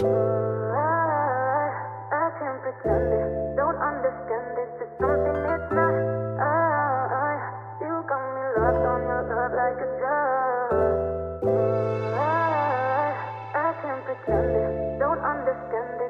I can't pretend it, don't understand it.